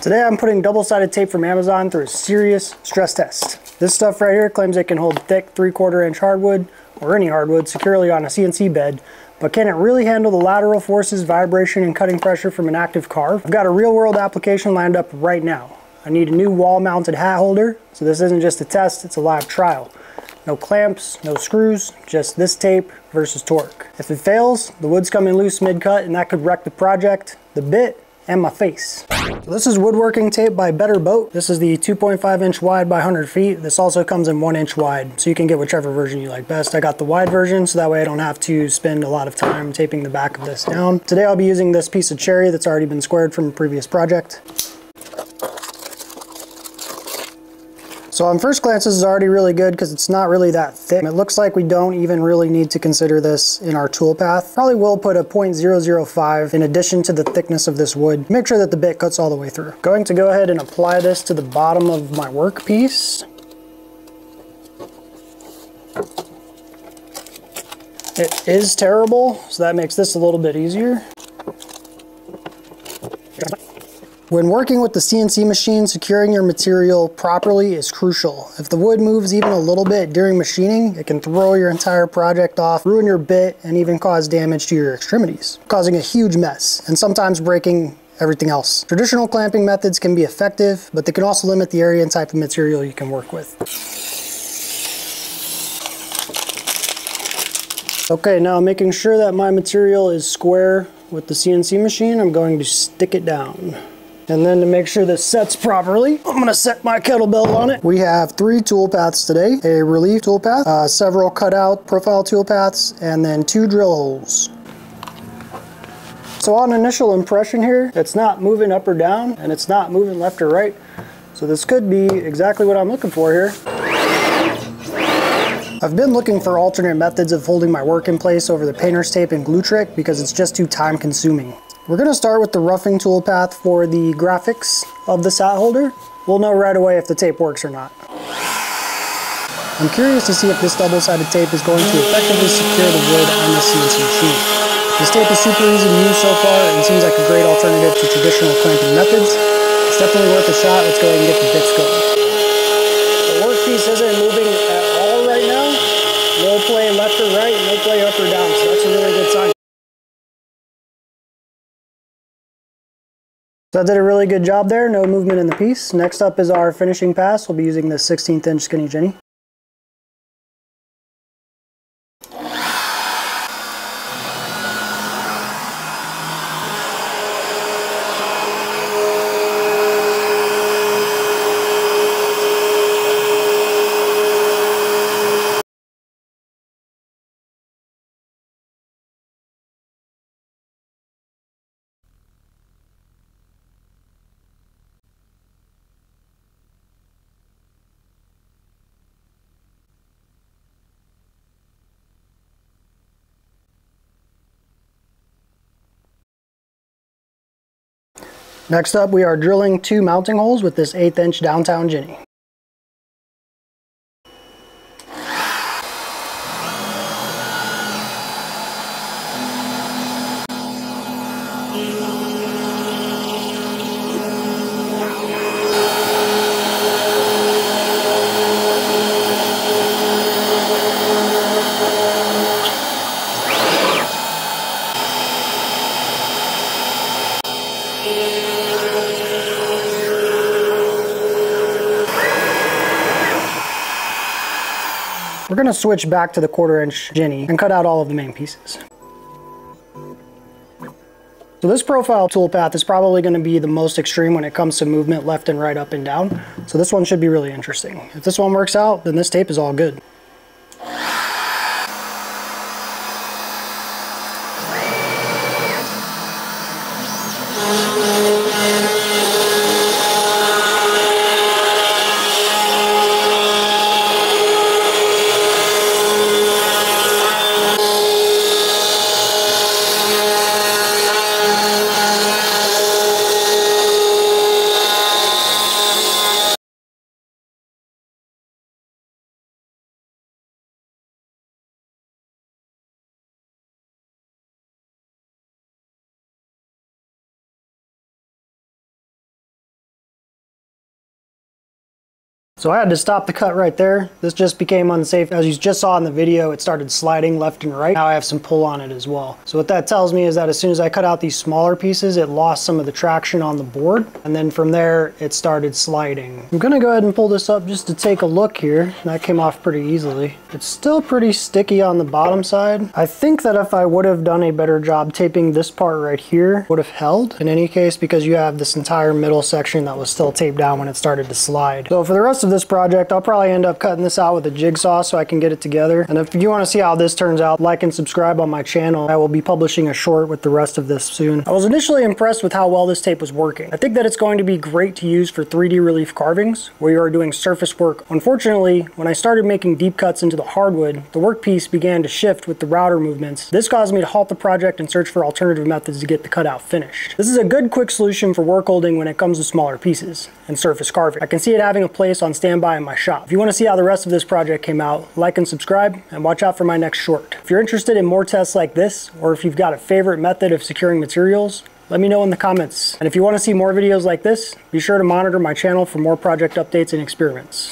Today I'm putting double-sided tape from Amazon through a serious stress test. This stuff right here claims it can hold thick 3/4 inch hardwood or any hardwood securely on a CNC bed, but can it really handle the lateral forces, vibration, and cutting pressure from an active carve? I've got a real-world application lined up right now. I need a new wall-mounted hat holder, so this isn't just a test, it's a live trial. No clamps, no screws, just this tape versus torque. If it fails, the wood's coming loose mid-cut and that could wreck the project, the bit, and my face. So this is woodworking tape by Better Boat. This is the 2.5 inch wide by 100 feet. This also comes in 1 inch wide, so you can get whichever version you like best. I got the wide version, so that way I don't have to spend a lot of time taping the back of this down. Today I'll be using this piece of cherry that's already been squared from a previous project. So on first glance, this is already really good because it's not really that thick. It looks like we don't even really need to consider this in our toolpath. Probably will put a 0.005 in addition to the thickness of this wood. Make sure that the bit cuts all the way through. Going to go ahead and apply this to the bottom of my workpiece. It is terrible, so that makes this a little bit easier. When working with the CNC machine, securing your material properly is crucial. If the wood moves even a little bit during machining, it can throw your entire project off, ruin your bit, and even cause damage to your extremities, causing a huge mess and sometimes breaking everything else. Traditional clamping methods can be effective, but they can also limit the area and type of material you can work with. Okay, now making sure that my material is square with the CNC machine, I'm going to stick it down. And then to make sure this sets properly, I'm gonna set my kettlebell on it. We have 3 tool paths today, a relief tool path, several cutout profile tool paths, and then 2 drill holes. So on initial impression here, it's not moving up or down, and it's not moving left or right. So this could be exactly what I'm looking for here. I've been looking for alternate methods of holding my work in place over the painter's tape and glue trick because it's just too time consuming. We're gonna start with the roughing toolpath for the graphics of this hat holder. We'll know right away if the tape works or not. I'm curious to see if this double-sided tape is going to effectively secure the wood on the CNC machine. This tape is super easy to use so far and seems like a great alternative to traditional clamping methods. It's definitely worth a shot. Let's go ahead and get the bits going. The workpiece isn't moving at all right now. No play left or right, no play up or down, so that's a really good sign. So I did a really good job there, no movement in the piece. Next up is our finishing pass. We'll be using the 16th inch Skinny Jenny. Next up, we are drilling 2 mounting holes with this 1/8 inch downtown Jenny. We're gonna switch back to the 1/4 inch Jenny and cut out all of the main pieces. So this profile toolpath is probably gonna be the most extreme when it comes to movement left and right, up and down. So this one should be really interesting. If this one works out, then this tape is all good. So I had to stop the cut right there. This just became unsafe. As you just saw in the video, it started sliding left and right. Now I have some pull on it as well. So what that tells me is that as soon as I cut out these smaller pieces, it lost some of the traction on the board. And then from there, it started sliding. I'm gonna go ahead and pull this up just to take a look here. That came off pretty easily. It's still pretty sticky on the bottom side. I think that if I would have done a better job taping this part right here, would have held in any case, because you have this entire middle section that was still taped down when it started to slide. So for the rest of this project, I'll probably end up cutting this out with a jigsaw so I can get it together. And if you want to see how this turns out, like and subscribe on my channel. I will be publishing a short with the rest of this soon. I was initially impressed with how well this tape was working. I think that it's going to be great to use for 3D relief carvings where you are doing surface work. Unfortunately, when I started making deep cuts into the hardwood, the workpiece began to shift with the router movements. This caused me to halt the project and search for alternative methods to get the cutout finished. This is a good quick solution for work holding when it comes to smaller pieces and surface carving. I can see it having a place on standby in my shop. If you want to see how the rest of this project came out, like and subscribe, and watch out for my next short. If you're interested in more tests like this, or if you've got a favorite method of securing materials, let me know in the comments. And if you want to see more videos like this, be sure to monitor my channel for more project updates and experiments.